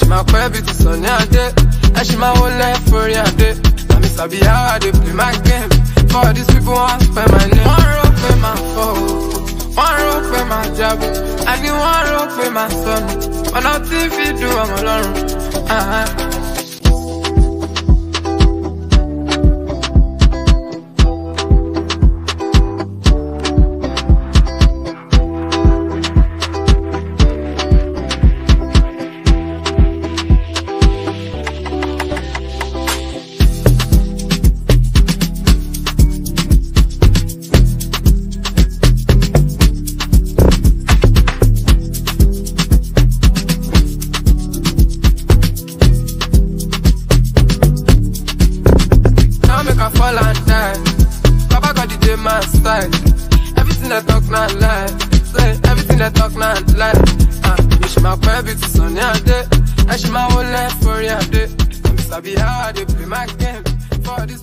Ash my baby to Sunny Ade. Ash my whole life for ya day. I miss I be how I dey play my game. For these people want spend my name. One rope for my phone, one rope for my job, I need one rope for my son. But nothing we do I'm alone. Fall and die. Baba got the day my style. Everything that talk not lie. Say everything that talk not lie. Wish my baby to Sunny Ade. I wish my whole life for ya day. I miss I be how I dey play my game. For this